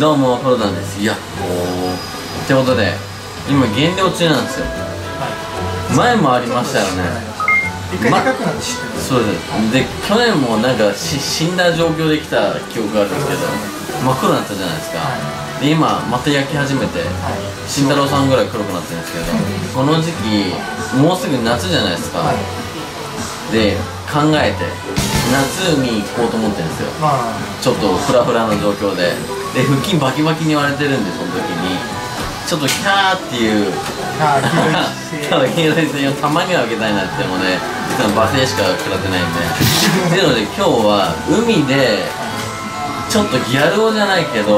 どうもコロダです。やっほーってことで今減量中なんですよ。前もありましたよね。一回高くなって知ってる。そうです。で去年もなんか死んだ状況できた記憶があるんですけど、真っ黒になったじゃないですか。で今また焼き始めて慎太郎さんぐらい黒くなってるんですけど、この時期もうすぐ夏じゃないですか。で考えて夏に行こうと思ってるんですよ。ちょっとフラフラの状況で、で腹筋バキバキに割れてるんで、その時にちょっとキャーっていう黄色い線をたまには受けたいなってので、実は罵声しか食らってないんでっていうので、今日は海でちょっとギャル男じゃないけど、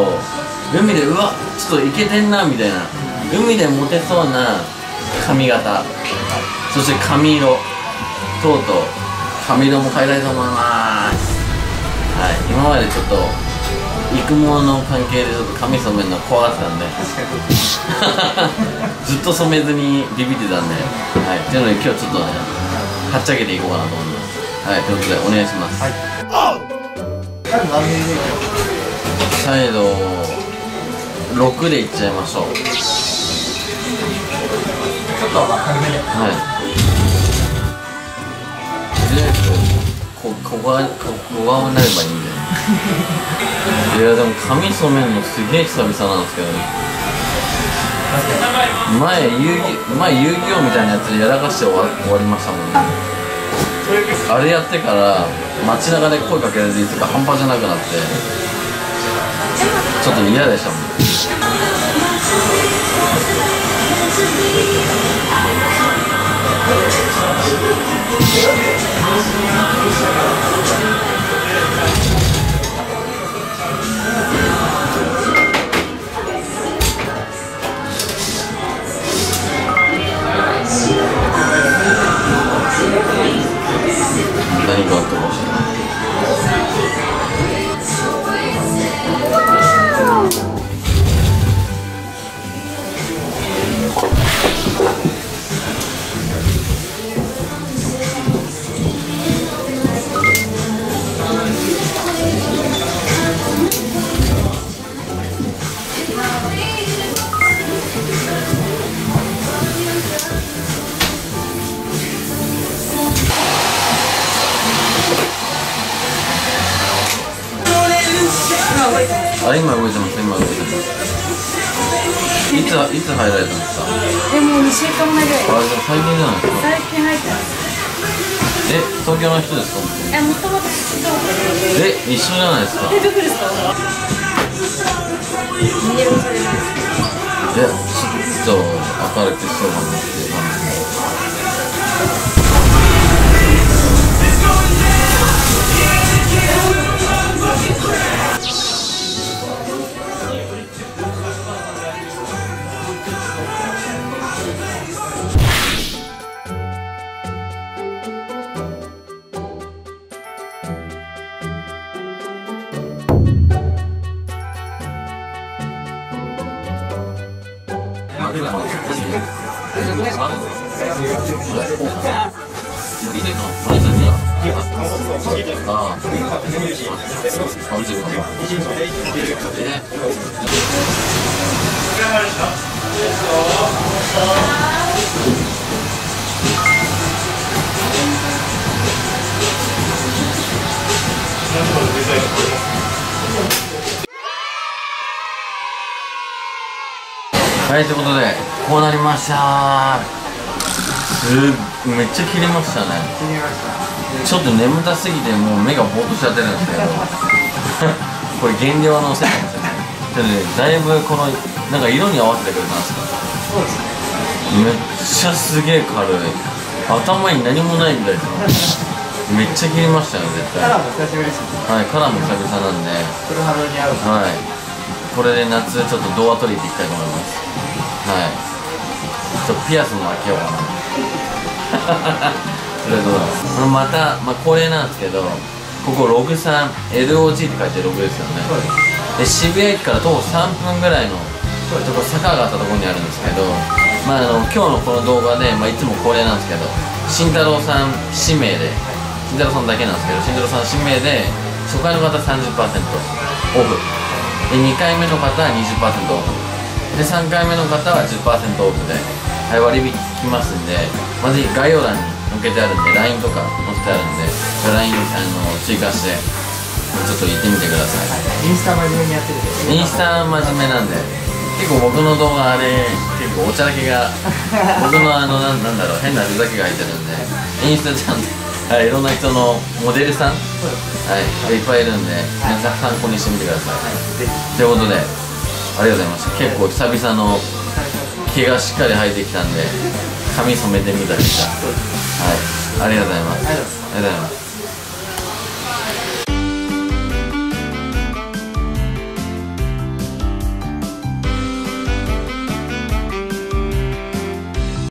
海でうわちょっとイケてんなみたいな、海でモテそうな髪型、そして髪色とうとう髪色も変えたいと思います。はい、今までちょっと育毛の関係でちょっと髪染めるの怖かったんでずっと染めずにビビってたんで、はい、っていうので今日ちょっとねはっちゃけていこうかなと思います。はい、ということでお願いします。はい、サイド6でいっちゃいましょう。ちょっと軽めで、はい小顔になればいいんだよいやでも髪染めるのすげえ久々なんですけどね。前遊戯王みたいなやつでやらかして終わりましたもんね。あれやってから街中で声かけられる率が半端じゃなくなってちょっと嫌でしたもん何があってました。あ、今動いてます、今動いてます。いつ入られたんですか？え、もう2週間前ぐらい。あ、じゃあ最近じゃないですか。最近入ってます。え、東京の人ですか？え、もともと東京で。え、一緒じゃないですか。え、どこですか？え、ちょっと明るくそうかなっていう感じです。はい、ということでこうなりました。めっちゃ切れましたね。ちょっと眠たすぎてもう目がぼーっとしちゃってるんですけどこれ減量のせいなんですよね。だいぶこのなんか色に合わせてくれたんですか？そうですね。めっちゃすげえ軽い。頭に何もないみたいなめっちゃ切れましたよ、絶対。カラーも久しぶりですね。はい、カラーも久々なんで黒春に合う。はい、これで夏ちょっと動画撮りに行きたいと思います。はい、ちょっとピアスも開けようかなそれどうですか？また、まあ、恒例なんですけど、ここログさん LOG って書いてログですよね。で渋谷駅から徒歩3分ぐらいのとこ、坂があったところにあるんですけど、まあ、今日のこの動画で、まあ、いつも恒例なんですけど慎太郎さん指名で、慎太郎さんだけなんですけど、慎太郎さん指名で初回の方 30% オフ、で2回目の方は 20% オフで3回目の方は 10% オフで、はい、割引きますんで、まず概要欄に載っけてあるんで LINE とか載せてあるんで LINE に追加してちょっと行ってみてください。インスタ真面目にやってるんですね。インスタ真面目なんで結構僕の動画あれ結構おちゃらけが僕のなんだろう変なふざけが入ってるんでインスタちゃんとはい、いろんな人のモデルさん、はい、いっぱいいるんで、皆さん参考にしてみてください。ということで、ありがとうございました。結構久々の毛がしっかり生えてきたんで、髪染めてみたりした。はい、ありがとうございます。ありがとうございます。